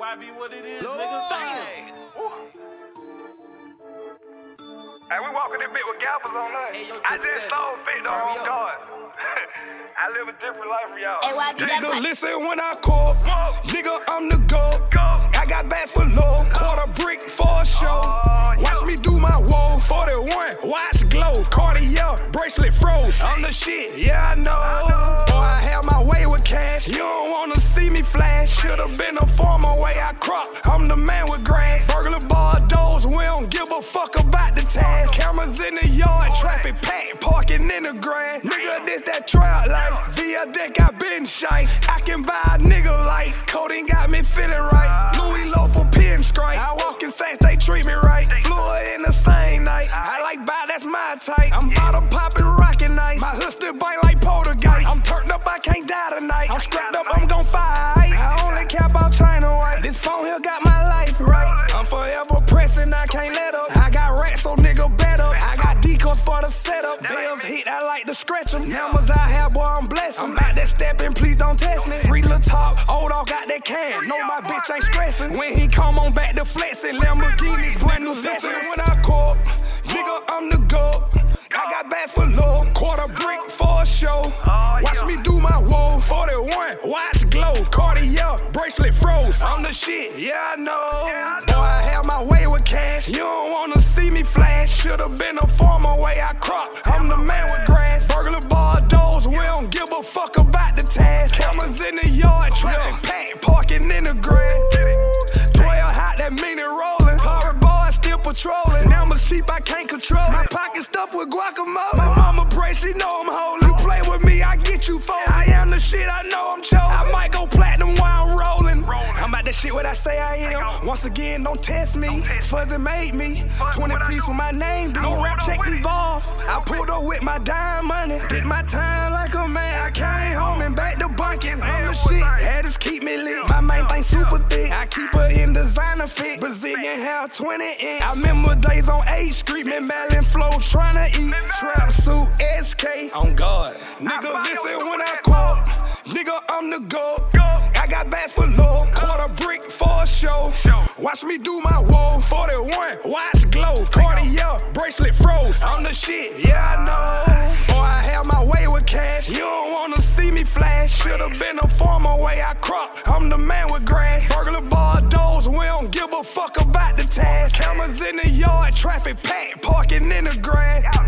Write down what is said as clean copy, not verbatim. YB what it is, Lord. Nigga. Hey, we walking this bit with gavels on us. Hey, yo, I just saw fit though on guard. I live a different life for y'all. Hey, nigga, listen when I call. Nigga, I'm the GOAT. I got bags for low. Quarter brick for a show. Watch me do my woe. 41, watch glow. Cardio, bracelet froze. I'm the shit, yeah, I know. Boy, I have my way with cash. You don't wanna see me flash. Should've been a farmer way I crop. I'm the man with grass. Burglar bar doors, we don't give a fuck about the task. Cameras in the yard, traffic packed, parking in the grass. Nigga, this that trail life. VL Deck, I been shite. I can buy a nigga life. Coding got me feeling right. Louis low for pin strike. I walk in Saints, they treat me right. Flew in the same night. I like buy, that's my type. I'm bottle popping, rockin' nice. My hood still bang like poltergeist. I'm turned up, I can't die tonight. I'm strapped up, I'm gon' fight. I only care about China White. This phone here got my life right. I'm forever pressing, I can't let up. I got rats, so nigga better. I got decoys for the setup. Bells hit, I like to scratch them. Numbers I have, boy, I'm blessed. I'm out that stepping, please don't test me. Free little top, old all got that can. No, my bitch ain't stressing. When he come on back to flexing, Lamborghini's brand new Tesla. When I call, nigga, I'm the GOAT. I got bags for low, quarter brick for a show. Watch me do my woe. 41, watch glow. Cardio, bracelet froze. I'm the shit, yeah, I know. Boy, I have my way with cash. You don't wanna see me flash. Should've been a farmer way I crop. I'm the man with grass. Burglar bar doors, we don't give a fuck about the task. Cameras in the yard, traffic packed, parking in the grid. 12 hot, that mean it rolling. Car bar still patrolling. Now I'm a sheep, I can't control it. My pocket stuffed with guacamole. My mama pray, she know I'm holy. You play with me, I get you folded. I am the shit, I know I'm chosen. I might go platinum while I'm rolling. I'm about that shit what I say I am. Once again, don't test me. Fuzzy made me. 20 piece with my name, dude. No rap check involved. I pulled up with my dime money. Did my time like a man. I came home and back to bunking. I'm the shit, that is keep me lit. My main thing super thick. I keep her in designer fit. Brazilian hair, 20 inch. I remember days on 8th Street. Man, Ballin Flow trying to eat. Trap suit, SK. On guard. Nigga, listen when I call. Nigga, I'm the GOAT. I got bags for low. Quarter brick for a show. Watch me do my woe. 41, watch glow. Cardio, bracelet froze. I'm the shit, yeah, I know. Boy, I have my way with cash. You don't wanna see me flash. Should've been a farmer way I crop. I'm the man with grass. Burglar bar doors, we don't give a fuck about the task. Cameras in the yard, traffic packed, parking in the grass.